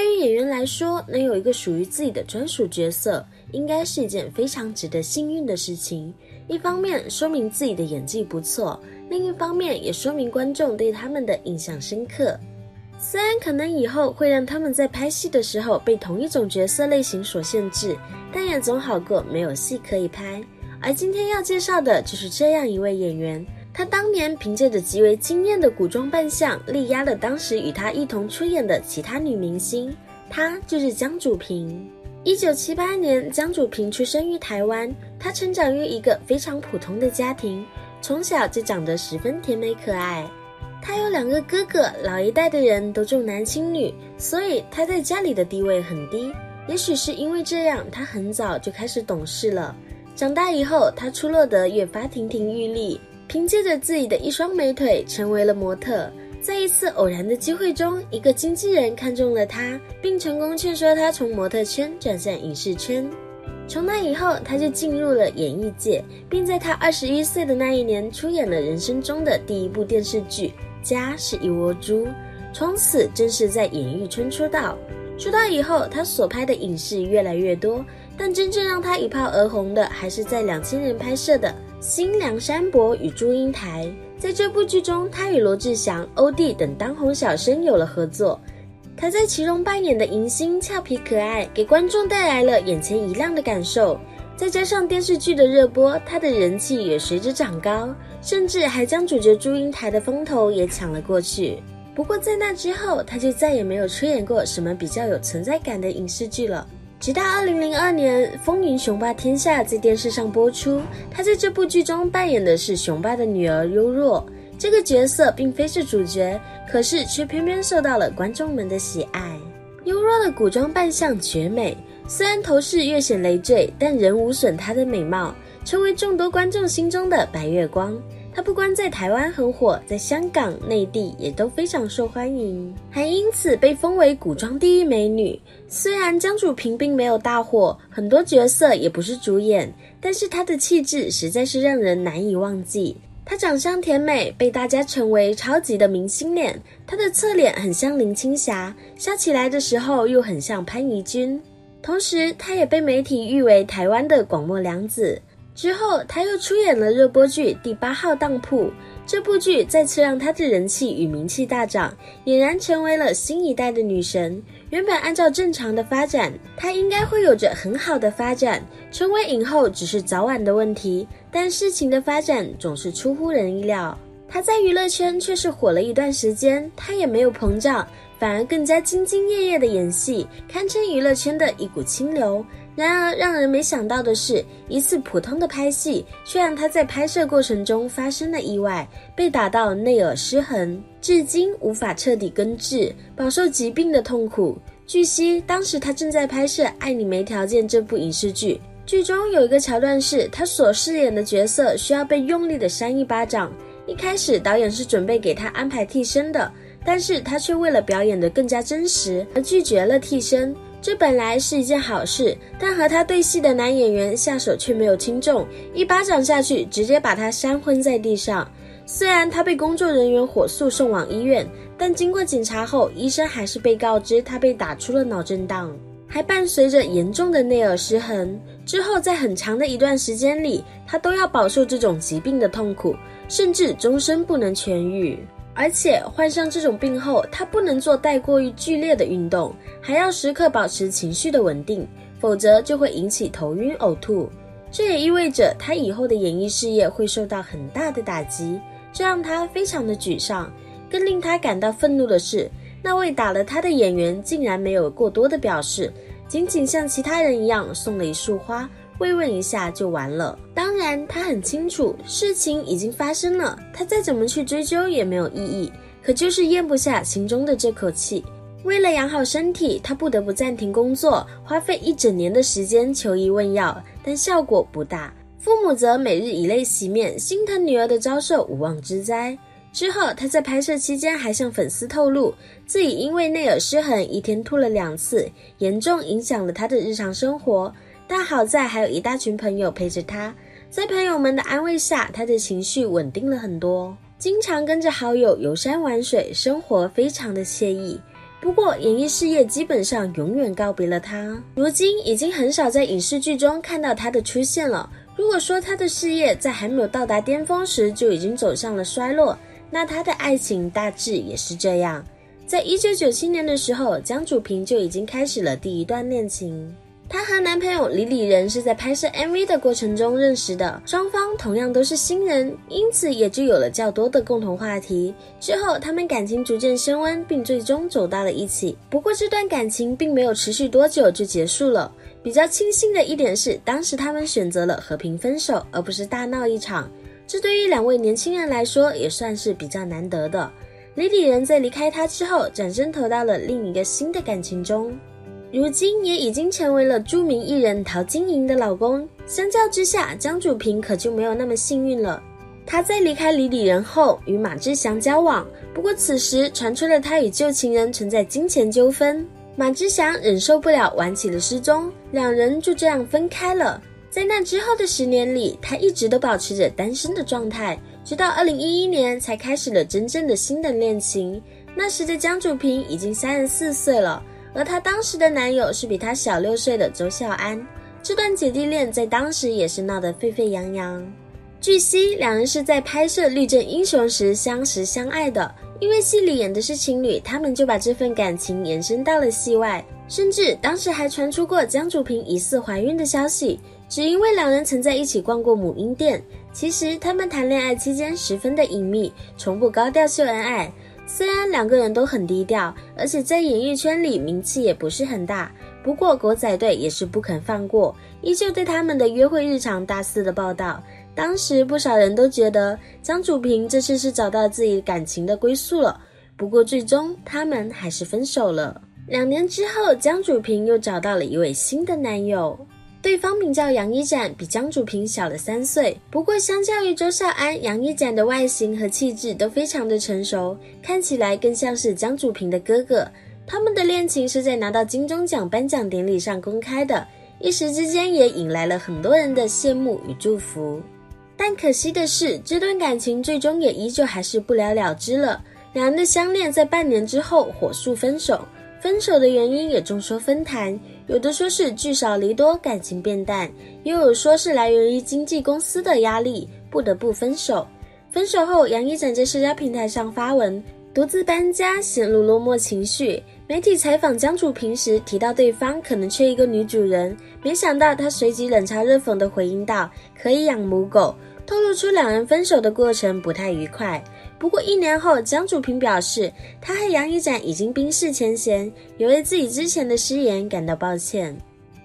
对于演员来说，能有一个属于自己的专属角色，应该是一件非常值得幸运的事情。一方面说明自己的演技不错，另一方面也说明观众对他们的印象深刻。虽然可能以后会让他们在拍戏的时候被同一种角色类型所限制，但也总好过没有戏可以拍。而今天要介绍的就是这样一位演员，他当年凭借着极为惊艳的古装扮相，力压了当时与他一同出演的其他女明星，她就是江主萍。1978年，江主萍出生于台湾，她成长于一个非常普通的家庭，从小就长得十分甜美可爱。他有两个哥哥，老一代的人都重男轻女，所以他在家里的地位很低。也许是因为这样，他很早就开始懂事了。长大以后，他出落得越发亭亭玉立，凭借着自己的一双美腿成为了模特。在一次偶然的机会中，一个经纪人看中了他，并成功劝说他从模特圈转向影视圈。从那以后，他就进入了演艺界，并在他21岁的那一年出演了人生中的第一部电视剧《家是一窝猪》，从此正式在演艺圈出道。出道以后，他所拍的影视越来越多，但真正让他一炮而红的还是在2000年拍摄的《新梁山伯与祝英台》。在这部剧中，他与罗志祥、欧弟等当红小生有了合作，他在其中扮演的迎新俏皮可爱，给观众带来了眼前一亮的感受。再加上电视剧的热播，他的人气也随之长高，甚至还将主角祝英台的风头也抢了过去。不过在那之后，他就再也没有出演过什么比较有存在感的影视剧了。直到2002年《风云雄霸天下》在电视上播出，他在这部剧中扮演的是雄霸的女儿优若。这个角色并非是主角，可是却偏偏受到了观众们的喜爱。优若的古装扮相绝美，虽然头饰略显累赘，但仍无损她的美貌，成为众多观众心中的白月光。她不光在台湾很火，在香港、内地也都非常受欢迎，还因此被封为古装第一美女。虽然江主萍并没有大火，很多角色也不是主演，但是她的气质实在是让人难以忘记。她长相甜美，被大家称为超级的明星脸。她的侧脸很像林青霞，笑起来的时候又很像潘怡君。同时，她也被媒体誉为台湾的广末凉子。之后，她又出演了热播剧《第八号当铺》，这部剧再次让她的人气与名气大涨，俨然成为了新一代的女神。原本按照正常的发展，她应该会有着很好的发展，成为影后只是早晚的问题。但事情的发展总是出乎人意料，她在娱乐圈却是火了一段时间，她也没有膨胀，反而更加兢兢业业的演戏，堪称娱乐圈的一股清流。然而让人没想到的是，一次普通的拍戏，却让她在拍摄过程中发生了意外，被打到内耳失衡，至今无法彻底根治，饱受疾病的痛苦。据悉，当时她正在拍摄《爱你没条件》这部影视剧，剧中有一个桥段是她所饰演的角色需要被用力的扇一巴掌。一开始导演是准备给她安排替身的，但是他却为了表演得更加真实而拒绝了替身，这本来是一件好事，但和他对戏的男演员下手却没有轻重，一巴掌下去直接把他扇昏在地上。虽然他被工作人员火速送往医院，但经过检查后，医生还是被告知他被打出了脑震荡，还伴随着严重的内耳失衡。之后在很长的一段时间里，他都要饱受这种疾病的痛苦，甚至终身不能痊愈。而且患上这种病后，他不能做太过于剧烈的运动，还要时刻保持情绪的稳定，否则就会引起头晕呕吐。这也意味着他以后的演艺事业会受到很大的打击，这让他非常的沮丧。更令他感到愤怒的是，那位打了他的演员竟然没有过多的表示，仅仅像其他人一样送了一束花，慰问一下就完了。当然他很清楚事情已经发生了，他再怎么去追究也没有意义，可就是咽不下心中的这口气。为了养好身体，他不得不暂停工作，花费一整年的时间求医问药，但效果不大。父母则每日以泪洗面，心疼女儿的遭受无妄之灾。之后他在拍摄期间还向粉丝透露，自己因为内耳失衡一天吐了2次，严重影响了他的日常生活。但好在还有一大群朋友陪着他，在朋友们的安慰下，他的情绪稳定了很多，经常跟着好友游山玩水，生活非常的惬意。不过，演艺事业基本上永远告别了他。如今已经很少在影视剧中看到他的出现了。如果说他的事业在还没有到达巅峰时就已经走向了衰落，那他的爱情大致也是这样。在1997年的时候，江主平就已经开始了第一段恋情。她和男朋友李李仁是在拍摄 MV 的过程中认识的，双方同样都是新人，因此也就有了较多的共同话题。之后，他们感情逐渐升温，并最终走到了一起。不过，这段感情并没有持续多久就结束了。比较庆幸的一点是，当时他们选择了和平分手，而不是大闹一场。这对于两位年轻人来说，也算是比较难得的。李李仁在离开他之后，转身投到了另一个新的感情中。如今也已经成为了著名艺人陶晶莹的老公，相较之下，江主平可就没有那么幸运了。他在离开李李仁后，与马志祥交往，不过此时传出了他与旧情人存在金钱纠纷，马志祥忍受不了，玩起了失踪，两人就这样分开了。在那之后的10年里，他一直都保持着单身的状态，直到2011年才开始了真正的新的恋情。那时的江主平已经34岁了。而她当时的男友是比她小6岁的周孝安，这段姐弟恋在当时也是闹得沸沸扬扬。据悉，两人是在拍摄《律政英雄》时相识相爱的，因为戏里演的是情侣，他们就把这份感情延伸到了戏外，甚至当时还传出过江主平疑似怀孕的消息，只因为两人曾在一起逛过母婴店。其实他们谈恋爱期间十分的隐秘，从不高调秀恩爱。虽然两个人都很低调，而且在演艺圈里名气也不是很大，不过狗仔队也是不肯放过，依旧对他们的约会日常大肆的报道。当时不少人都觉得江主平这次是找到自己感情的归宿了，不过最终他们还是分手了。2年之后，江主平又找到了一位新的男友，对方名叫杨一展，比江主平小了3岁。不过相较于周孝安，杨一展的外形和气质都非常的成熟，看起来更像是江主平的哥哥。他们的恋情是在拿到金钟奖颁奖典礼上公开的，一时之间也引来了很多人的羡慕与祝福。但可惜的是，这段感情最终也依旧还是不了了之了。两人的相恋在半年之后火速分手，分手的原因也众说纷纭，有的说是聚少离多，感情变淡，也有说是来源于经纪公司的压力，不得不分手。分手后，杨一展在社交平台上发文，独自搬家，显露落寞情绪。媒体采访江主平时提到对方可能缺一个女主人，没想到他随即冷嘲热讽地回应道：“可以养母狗”，透露出两人分手的过程不太愉快。不过1年后，江主平表示，他和杨一展已经冰释前嫌，也为自己之前的失言感到抱歉。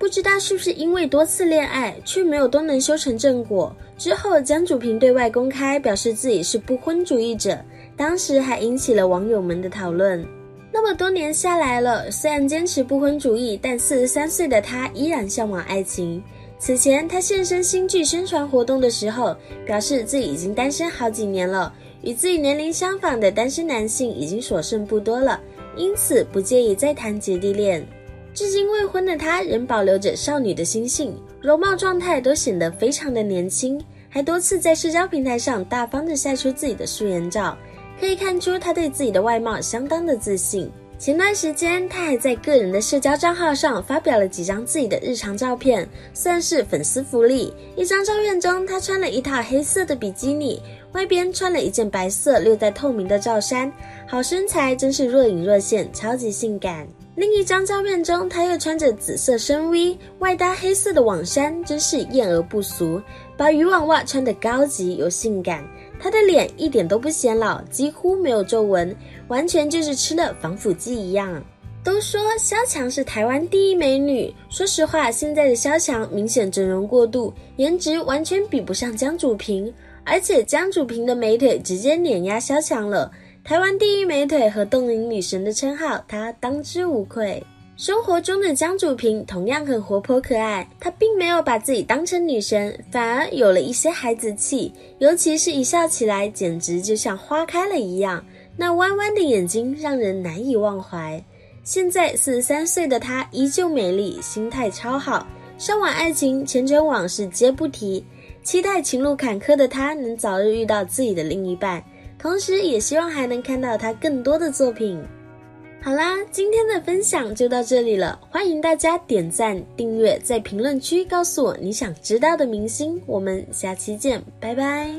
不知道是不是因为多次恋爱，却没有都能修成正果。之后，江主平对外公开表示自己是不婚主义者，当时还引起了网友们的讨论。那么多年下来了，虽然坚持不婚主义，但43岁的他依然向往爱情。此前，他现身新剧宣传活动的时候，表示自己已经单身好几年了。与自己年龄相仿的单身男性已经所剩不多了，因此不介意再谈姐弟恋。至今未婚的他仍保留着少女的心性，容貌状态都显得非常的年轻，还多次在社交平台上大方的晒出自己的素颜照，可以看出他对自己的外貌相当的自信。前段时间，他还在个人的社交账号上发表了几张自己的日常照片，算是粉丝福利。一张照片中，他穿了一套黑色的比基尼，外边穿了一件白色略带透明的罩衫，好身材真是若隐若现，超级性感。另一张照片中，他又穿着紫色深 V， 外搭黑色的网衫，真是艳而不俗，把渔网袜穿得高级又性感。他的脸一点都不显老，几乎没有皱纹，完全就是吃了防腐剂一样。都说萧蔷是台湾第一美女，说实话，现在的萧蔷明显整容过度，颜值完全比不上江主平，而且江主平的美腿直接碾压萧蔷了。台湾第一美腿和冻龄女神的称号，她当之无愧。生活中的江主平同样很活泼可爱，她并没有把自己当成女神，反而有了一些孩子气，尤其是一笑起来简直就像花开了一样，那弯弯的眼睛让人难以忘怀。现在43岁的她依旧美丽，心态超好，向往爱情，前尘往事皆不提，期待情路坎坷的她能早日遇到自己的另一半，同时也希望还能看到她更多的作品。好啦，今天的分享就到这里了，欢迎大家点赞、订阅，在评论区告诉我你想知道的明星，我们下期见，拜拜。